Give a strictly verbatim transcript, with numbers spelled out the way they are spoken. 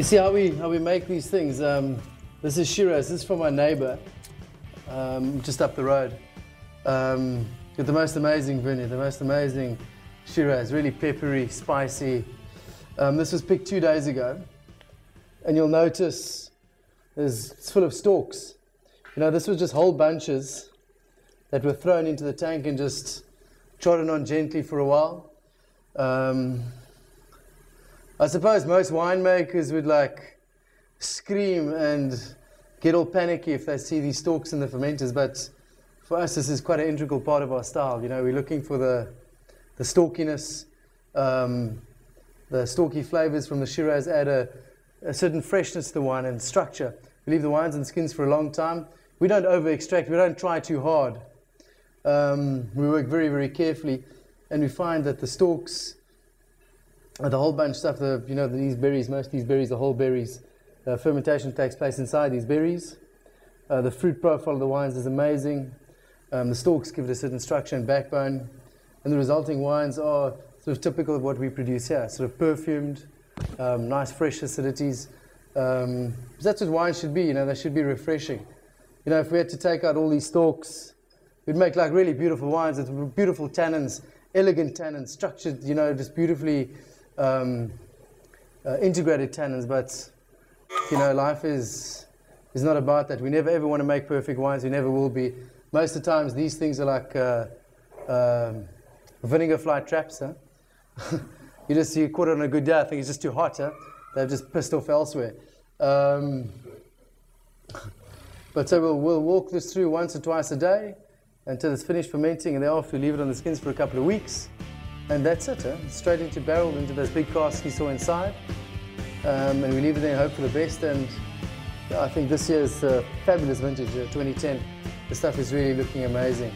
You see how we, how we make these things. Um, this is shiraz, this is from my neighbor, um, just up the road. Um, got the most amazing vineyard, the most amazing shiraz, really peppery, spicy. Um, this was picked two days ago, and you'll notice there's, it's full of stalks. You know, this was just whole bunches that were thrown into the tank and just trodden on gently for a while. Um, I suppose most winemakers would like scream and get all panicky if they see these stalks in the fermenters, but for us this is quite an integral part of our style. You know, we're looking for the, the stalkiness, um, the stalky flavors from the shiraz add a, a certain freshness to the wine and structure. We leave the wines and skins for a long time. We don't over-extract, we don't try too hard. Um, we work very, very carefully, and we find that the stalks, the whole bunch of stuff, the, you know, these berries, most of these berries, the whole berries, uh, fermentation takes place inside these berries. Uh, the fruit profile of the wines is amazing. Um, the stalks give it a certain structure and backbone. And the resulting wines are sort of typical of what we produce here, sort of perfumed, um, nice fresh acidities. Um, that's what wines should be, you know, they should be refreshing. You know, if we had to take out all these stalks, we'd make like really beautiful wines with beautiful tannins, elegant tannins, structured, you know, just beautifully Um, uh, integrated tannins, but you know, life is is not about that. We never ever want to make perfect wines. We never will be. Most of the times, these things are like uh, um, vinegar fly traps. Huh? you just you caught it on a good day. I think it's just too hot. Huh? They've just pissed off elsewhere. Um, but so we'll we'll walk this through once or twice a day until it's finished fermenting, and thereafter we leave it on the skins for a couple of weeks. And that's it, huh? Straight into barrel, into those big casks you saw inside. Um, and we leave it there and hope for the best. And I think this year's uh, fabulous vintage, uh, twenty ten. The stuff is really looking amazing.